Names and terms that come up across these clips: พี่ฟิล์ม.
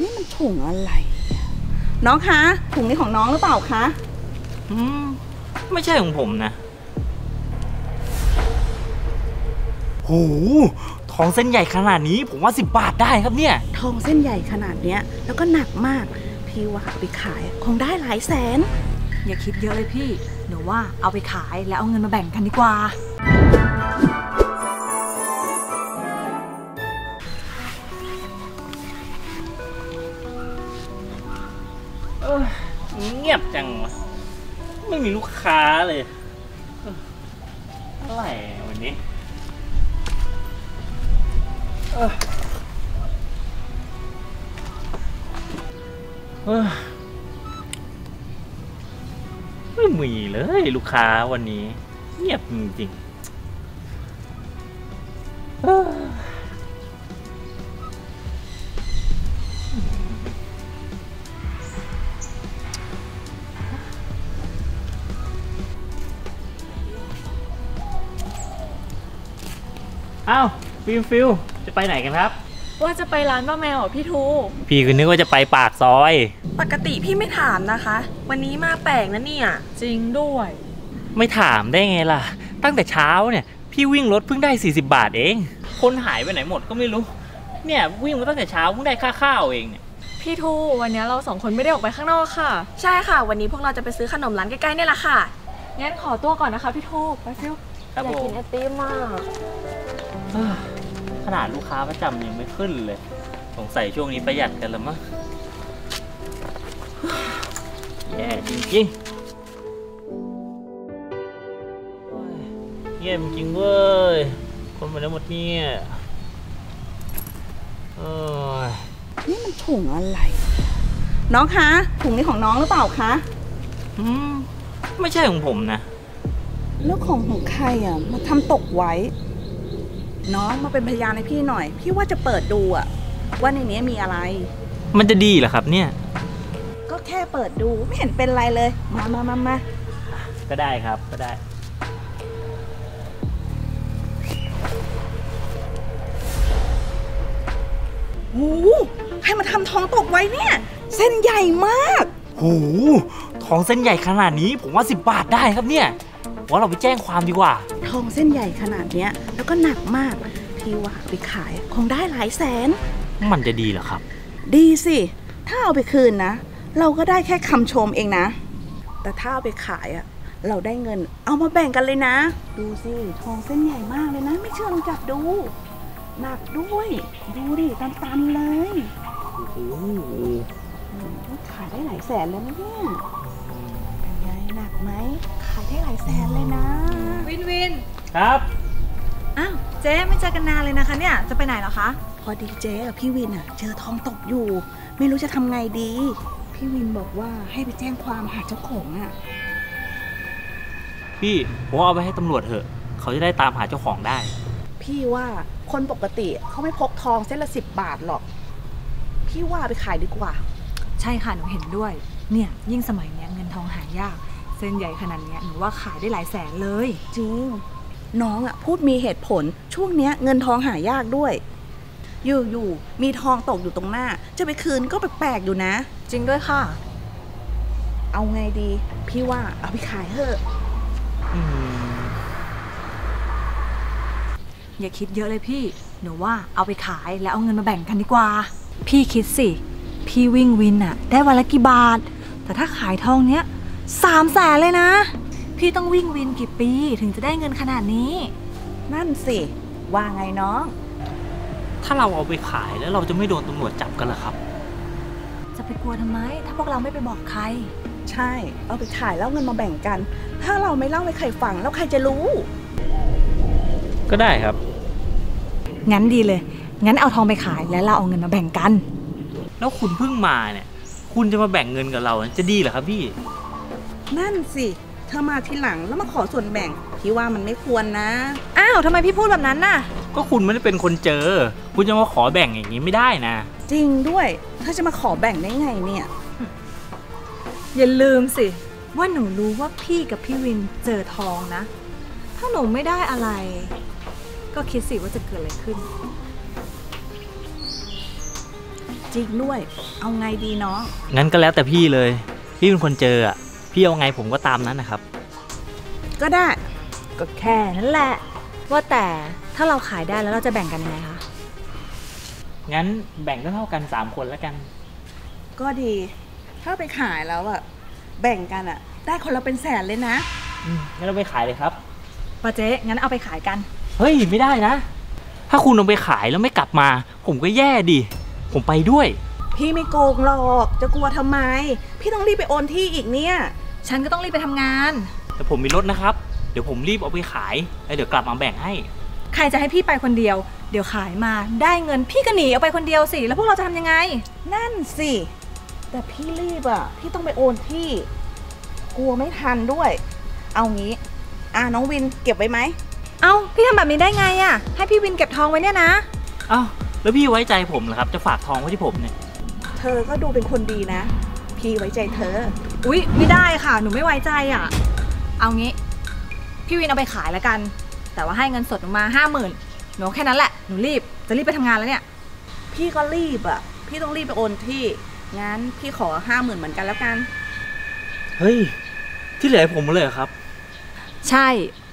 นี่มันถุงอะไรน้องคะถุงนี้ของน้องหรือเปล่าคะไม่ใช่ของผมนะโหทองเส้นใหญ่ขนาดนี้ผมว่า10 บาทได้ครับเนี่ยทองเส้นใหญ่ขนาดเนี้ยแล้วก็หนักมากพี่ว่าเอาไปขายคงได้หลายแสนอย่าคิดเยอะเลยพี่หนูว่าเอาไปขายแล้วเอาเงินมาแบ่งกันดีกว่าเงียบจังวะไม่มีลูกค้าเลยอะไรวันนี้ไม่มีเลยลูกค้าวันนี้เงียบจริงๆอ้าวฟิลจะไปไหนกันครับว่าจะไปร้านป้าแมวเหรอพี่ทูพี่ก็นึกว่าจะไปปากซอยปกติพี่ไม่ถามนะคะวันนี้มาแปลกนะเนี่ยจริงด้วยไม่ถามได้ไงล่ะตั้งแต่เช้าเนี่ยพี่วิ่งรถเพิ่งได้40 บาทเองคนหายไปไหนหมดก็ไม่รู้เนี่ยวิ่งมาตั้งแต่เช้าเพิ่งได้ค่าข้าวเองเนี่ยพี่ทูวันนี้เรา2 คนไม่ได้ออกไปข้างนอกค่ะใช่ค่ะวันนี้พวกเราจะไปซื้อขนมร้านใกล้ๆนี่แหละค่ะงั้นขอตัวก่อนนะคะพี่ทูไปฟิลอยากกินไอติมมากขนาดลูกค้าประจำยังไม่ขึ้นเลยสงสัยช่วงนี้ประหยัดกันละมั้งแย่จริงๆแย่จริงเว้ยคนมาแล้วหมดเนี่ยนี่มันถุงอะไรน้องคะถุงนี้ของน้องหรือเปล่าคะไม่ใช่ของผมนะแล้วของใครอ่ะมาทำตกไว้น้องมาเป็นพยานให้พี่หน่อยพี่ว่าจะเปิดดูอะว่าในนี้มีอะไรมันจะดีเหรอครับเนี่ยก็แค่เปิดดูไม่เห็นเป็นไรเลยมาก็ได้ครับก็ได้โอ้โหใครมาทำทองตกไว้เนี่ยเส้นใหญ่มากโอ้โหทองเส้นใหญ่ขนาดนี้ผมว่า10 บาทได้ครับเนี่ยว่าเราไปแจ้งความดีกว่าทองเส้นใหญ่ขนาดเนี้ยแล้วก็หนักมากพี่ว่าไปขายคงได้หลายแสนมันจะดีเหรอครับดีสิถ้าเอาไปคืนนะเราก็ได้แค่คำชมเองนะแต่ถ้าเอาไปขายอะเราได้เงินเอามาแบ่งกันเลยนะดูสิทองเส้นใหญ่มากเลยนะไม่เชื่อลองจับดูหนักด้วยดูดิตันๆเลยโอ้โหขายได้หลายแสนเลยนะเนี่ยหนักไหมขายได้หลายแสนเลยนะวินครับอ้าวเจ๊ไม่เจอกันนานเลยนะคะเนี่ยจะไปไหนเหรอคะพอดีเจ๊กับพี่วินอะเจอทองตกอยู่ไม่รู้จะทำไงดีพี่วินบอกว่าให้ไปแจ้งความหาเจ้าของอะพี่ผมเอาไปให้ตำรวจเถอะเขาจะได้ตามหาเจ้าของได้พี่ว่าคนปกติเขาไม่พกทองเส้นละ10 บาทหรอกพี่ว่าไปขายดีกว่าใช่ค่ะหนูเห็นด้วยเนี่ยยิ่งสมัยนี้เงินทองหายากเส้นใหญ่ขนาดนี้หนูว่าขายได้หลายแสนเลยจริงน้องอ่ะพูดมีเหตุผลช่วงนี้เงินทองหายากด้วยอยู่ๆมีทองตกอยู่ตรงหน้าจะไปคืนก็แปลกๆอยู่นะจริงด้วยค่ะเอาไงดีพี่ว่าเอาไปขายเถอะอย่าคิดเยอะเลยพี่หนูว่าเอาไปขายแล้วเอาเงินมาแบ่งกันดีกว่าพี่คิดสิพี่วิ่งวินอ่ะได้วันละกี่บาทแต่ถ้าขายทองเนี้ย3 แสนเลยนะพี่ต้องวิ่งวินกี่ปีถึงจะได้เงินขนาดนี้นั่นสิว่าไงน้องถ้าเราเอาไปขายแล้วเราจะไม่โดนตำรวจจับกันหรอครับจะไปกลัวทำไมถ้าพวกเราไม่ไปบอกใครใช่เอาไปขายแล้วเงินมาแบ่งกันถ้าเราไม่เล่าให้ใครฟังแล้วใครจะรู้ก็ได้ครับงั้นดีเลยงั้นเอาทองไปขายแล้วเราเอาเงินมาแบ่งกันแล้วคุณเพิ่งมาเนี่ยคุณจะมาแบ่งเงินกับเราจะดีเหรอครับพี่นั่นสิเธอมาทีหลังแล้วมาขอส่วนแบ่งพี่ว่ามันไม่ควรนะอ้าวทำไมพี่พูดแบบนั้นน่ะก็คุณไม่ได้เป็นคนเจอคุณจะมาขอแบ่งอย่างนี้ไม่ได้นะจริงด้วยถ้าจะมาขอแบ่งได้ไงเนี่ยอย่าลืมสิว่าหนูรู้ว่าพี่กับพี่วินเจอทองนะถ้าหนูไม่ได้อะไรก็คิดสิว่าจะเกิดอะไรขึ้น จริงด้วยเอาไงดีน้องงั้นก็แล้วแต่พี่เลยพี่เป็นคนเจออ่ะพี่เอาไงผมก็ตามนั้นนะครับก็ได้ก็แค่นั้นแหละว่าแต่ถ้าเราขายได้แล้วเราจะแบ่งกันยังไงคะงั้นแบ่งเท่ากัน3คนแล้วกันก็ดีถ้าไปขายแล้วอะแบ่งกันอะได้คนเราเป็นแสนเลยนะงั้นเราไปขายเลยครับป้าเจ๊งั้นเอาไปขายกันเฮ้ยไม่ได้นะถ้าคุณเอาไปขายแล้วไม่กลับมาผมก็แย่ดิผมไปด้วยพี่ไม่โกงหรอกจะกลัวทำไมพี่ต้องรีบไปโอนที่อีกเนี่ยฉันก็ต้องรีบไปทำงานแต่ผมมีรถนะครับเดี๋ยวผมรีบเอาไปขายแล้วเดี๋ยวกลับมาแบ่งให้ใครจะให้พี่ไปคนเดียวเดี๋ยวขายมาได้เงินพี่ก็หนีเอาไปคนเดียวสิแล้วพวกเราจะทำยังไงนั่นสิแต่พี่รีบอ่ะพี่ต้องไปโอนที่กลัวไม่ทันด้วยเอางี้น้องวินเก็บไว้ไหมเอาพี่ทำแบบนี้ได้ไงอ่ะให้พี่วินเก็บทองไว้เนี่ยนะเอาแล้วพี่ไว้ใจผมเหรอครับจะฝากทองไว้ที่ผมเนี่ยเธอก็ดูเป็นคนดีนะพี่ไว้ใจเธออุ๊ยไม่ได้ค่ะหนูไม่ไว้ใจอ่ะเอางี้พี่วินเอาไปขายแล้วกันแต่ว่าให้เงินสดมา 50,000 หนูแค่นั้นแหละหนูรีบจะรีบไปทำงานแล้วเนี่ยพี่ก็รีบอ่ะพี่ต้องรีบไปโอนที่งั้นพี่ขอ 50,000 เหมือนกันแล้วกันเฮ้ยที่เหลือผมเลยครับใช่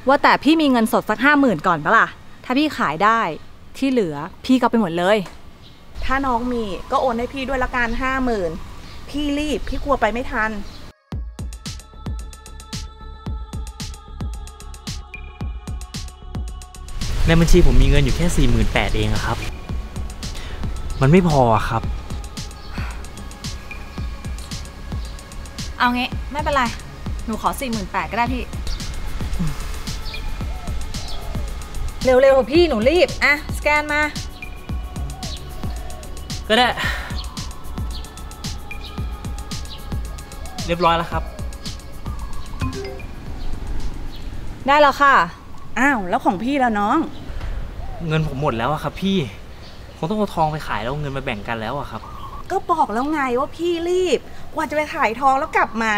ว่าแต่พี่มีเงินสดสัก 50,000 ก่อนปะล่ะถ้าพี่ขายได้ที่เหลือพี่ก็ไปหมดเลยถ้าน้องมีก็โอนให้พี่ด้วยละกัน 50,000 พี่รีบพี่กลัวไปไม่ทันในบัญชีผมมีเงินอยู่แค่ 48,000 เองครับมันไม่พอครับเอางี้ไม่เป็นไรหนูขอ 48,000 ก็ได้พี่เร็วๆพี่หนูรีบอ่ะสแกนมาก็ได้เรียบร้อยแล้วครับได้แล้วค่ะอ้าวแล้วของพี่แล้วน้องเงินผมหมดแล้วอะครับพี่คงต้องเอาทองไปขายแล้วเงินมาแบ่งกันแล้วอะครับก็บอกแล้วไงว่าพี่รีบกว่าจะไปขายทองแล้วกลับมา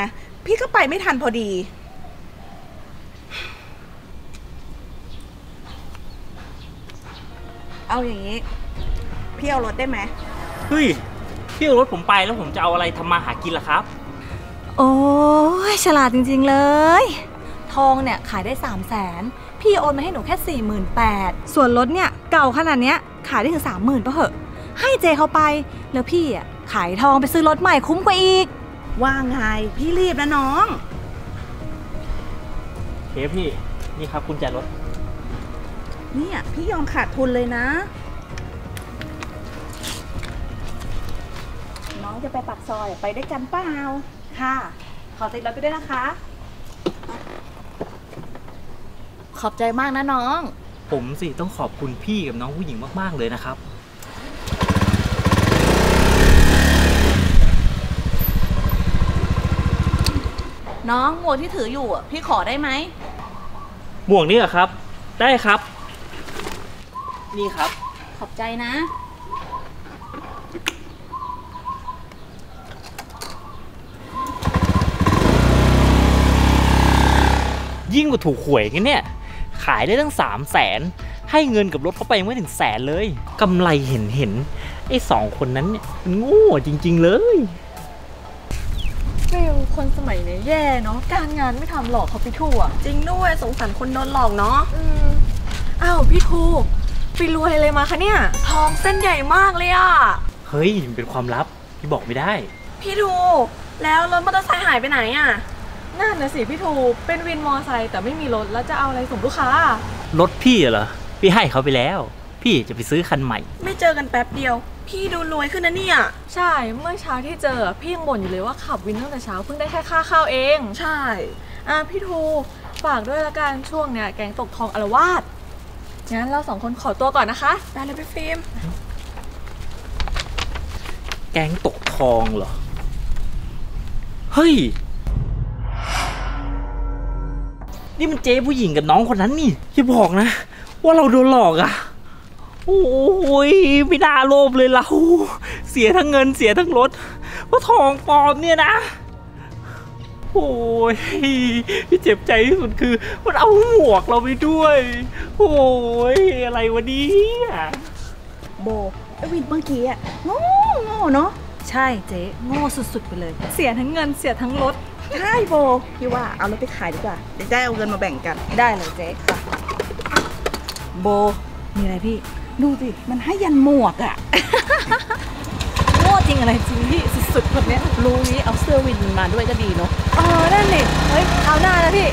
พี่ก็ไปไม่ทันพอดีเอาอย่างนี้พี่เอารถได้ไหมเฮ้ยพี่เอารถผมไปแล้วผมจะเอาอะไรทำมาหากินล่ะครับโอ้ยฉลาดจริงๆเลยทองเนี่ยขายได้ 300,000พี่โอนมาให้หนูแค่ 48,000 ส่วนรถเนี่ยเก่าขนาดเนี้ยขายได้ถึง 30,000 ป่ะเหอะให้เจเขาไปแล้วพี่อ่ะขายทองไปซื้อรถใหม่คุ้มกว่าอีกว่าไงพี่รีบนะน้องเฮ้พี่นี่ครับกุญแจรถเนี่ยพี่ยอมขาดทุนเลยนะน้องจะไปปากซอยไปด้วยกันเปล่าค่ะขอติดรถไปด้วยนะคะขอบใจมากนะน้องผมสิต้องขอบคุณพี่กับน้องผู้หญิงมากๆเลยนะครับน้องหมวกที่ถืออยู่พี่ขอได้ไหมหมวกนี่เหรอครับได้ครับนี่ครับขอบใจนะยิ่งกว่าถูกหวยกันเนี่ยขายได้ตั้ง 300,000 ให้เงินกับรถเข้าไปไม่ถึงแสนเลยกำไรเห็นไอ้2คนนั้นเนี่ยโง่จริงๆเลยฟิลคนสมัยนี้แย่เนาะการงานไม่ทำหลอกเขาไปทั่วจริงด้วยสงสารคนโดนหลอกเนาะอ้าวพี่ครูไปรวยอะไรมาคะเนี่ยทองเส้นใหญ่มากเลยอ่ะเฮ้ยมันเป็นความลับพี่บอกไม่ได้พี่ทูแล้วรถมอเตอร์ไซค์หายไปไหนอ่ะนั่นนะสิพี่ทูเป็นวินมอไซค์แต่ไม่มีรถแล้วจะเอาอะไรส่งลูกค้ารถพี่เหรอพี่ให้เขาไปแล้วพี่จะไปซื้อคันใหม่ไม่เจอกันแป๊บเดียวพี่ดูรวยขึ้นนะเนี่ยใช่เมื่อเช้าที่เจอพี่ยังบ่นอยู่เลยว่าขับวินตั้งแต่เช้าเพิ่งได้แค่ค่าข้าวเองใช่พี่ทูฝากด้วยละกันช่วงเนี้ยแกงตกทองอารวาสงั้นเราสองคนขอตัวก่อนนะคะไปเลยพี่ฟิล์มแกงตกทองเหรอเฮ้ยนี่มันเจ๊ผู้หญิงกับน้องคนนั้นนี่อย่าบอกนะว่าเราโดนหลอกอ่ะโอ้ยไม่น่าโลภเลยเราเสียทั้งเงินเสียทั้งรถเพราะทองปลอมเนี่ยนะโอ้ยที่เจ็บใจที่สุดคือมันเอาหมวกเราไปด้วยโอ้ยอะไรวะเนี่ยโบ วินเมื่อกี้อะโง่เนาะใช่เจ๊โง่สุดๆไปเลยเสียทั้งเงินเสียทั้งรถใช่โบพี่ว่าเอารถไปขายดีกว่าเดี๋ยวได้เอาเงินมาแบ่งกันได้เลยเจ๊ค่ะโบมีอะไรพี่ดูสิมันให้ยันหมวกอะโง่จริงอะไรจริงพี่สุดๆคนเนี้ยรู้นี้เอาเสื้อวินมาด้วยก็ดีเนาะเออนั่นนี่เฮ้ยเอาหน้านะพี่